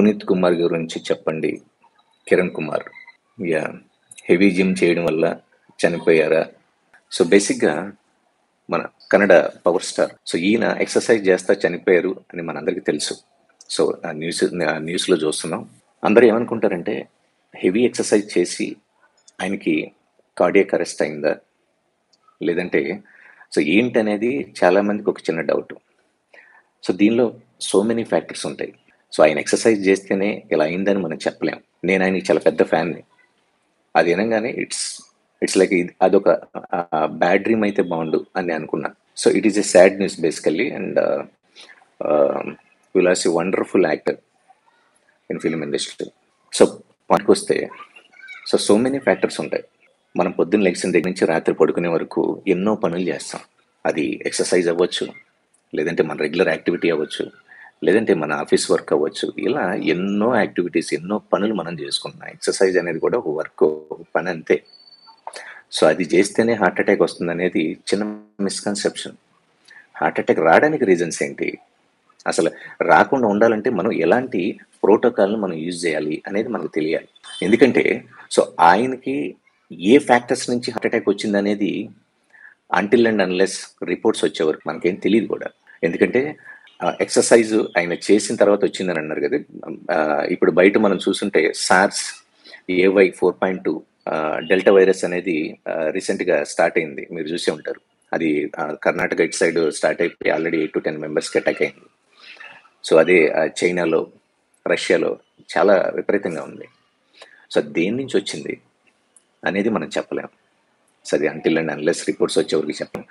Punit Kumar gurinchi cheppandi. Kiran Kumar. Yeah. Heavy gym cheyadam valla chanipayara. So basically mana Kannada power star. So eena exercise chesta chanipayaru ani manandariki telusu. So news lo chustunnam. Andaru em anukuntarante heavy exercise chesi ఆయనకి cardiac arrest అయిందా లేదంటే so ఏంటి అనేది చాలా మందికి ఒక చిన్న doubt. So దీనిలో సో మెనీ ఫ్యాక్టర్స్ ఉంటాయి. సో ఆయన ఎక్సర్సైజ్ చేస్తేనే ఇలా అయిందని మనం చెప్పలేము. నేను ఆయనకి చాలా పెద్ద ఫ్యాన్ని. అది అనగానే ఇట్స్ లైక్ అదొక బ్యాడ్ డ్రీమ్ అయితే బాగుండు అని అనుకున్నాను. So it is a sad news basically and you loss a wonderful actor in film industry. So మనకు వస్తే సో మెనీ ఫ్యాక్టర్స్ ఉంటాయి. మనం పొద్దున్న లెగ్సిన దగ్గర నుంచి రాత్రి పడుకునే వరకు ఎన్నో పనులు చేస్తాం. అది ఎక్సర్సైజ్ అవ్వచ్చు, లేదంటే మన రెగ్యులర్ యాక్టివిటీ అవ్వచ్చు, లేదంటే మన ఆఫీస్ వర్క్ అవ్వచ్చు. ఇలా ఎన్నో యాక్టివిటీస్ ఎన్నో పనులు మనం చేసుకుంటున్నాం. ఎక్సర్సైజ్ అనేది కూడా ఒక వర్క్ పని అంతే. సో అది చేస్తేనే హార్ట్ అటాక్ వస్తుంది అనేది చిన్న మిస్కన్సెప్షన్. హార్ట్ అటాక్ రావడానికి రీజన్స్ ఏంటి, అసలు రాకుండా ఉండాలంటే మనం ఎలాంటి ప్రోటోకాల్ని మనం యూజ్ చేయాలి అనేది మనకు తెలియాలి. ఎందుకంటే సో ఆయనకి ఏ ఫ్యాక్టర్స్ నుంచి హార్ట్ అటాక్ వచ్చిందనేది అంటిల్ అండ్ అన్లెస్ రిపోర్ట్స్ వచ్చేవరకు మనకేం తెలియదు కూడా. ఎందుకంటే ఎక్సర్సైజ్ ఆయన చేసిన తర్వాత వచ్చిందని అన్నారు కదా. ఇప్పుడు బయట మనం చూస్తుంటే సార్స్ AY.4.2 డెల్టా వైరస్ అనేది రీసెంట్గా స్టార్ట్ అయింది, మీరు చూసే ఉంటారు. అది కర్ణాటక ఇటు సైడ్ స్టార్ట్ అయిపోయి ఆల్రెడీ 8 to 10 మెంబర్స్కి అటాక్ అయింది. సో అదే చైనాలో రష్యాలో చాలా విపరీతంగా ఉంది. సో దేని నుంచి వచ్చింది అనేది మనం చెప్పలేము. సో అది అంటిల్ అండ్ అన్లెస్ రిపోర్ట్స్ వచ్చేవరకు చెప్పలేము.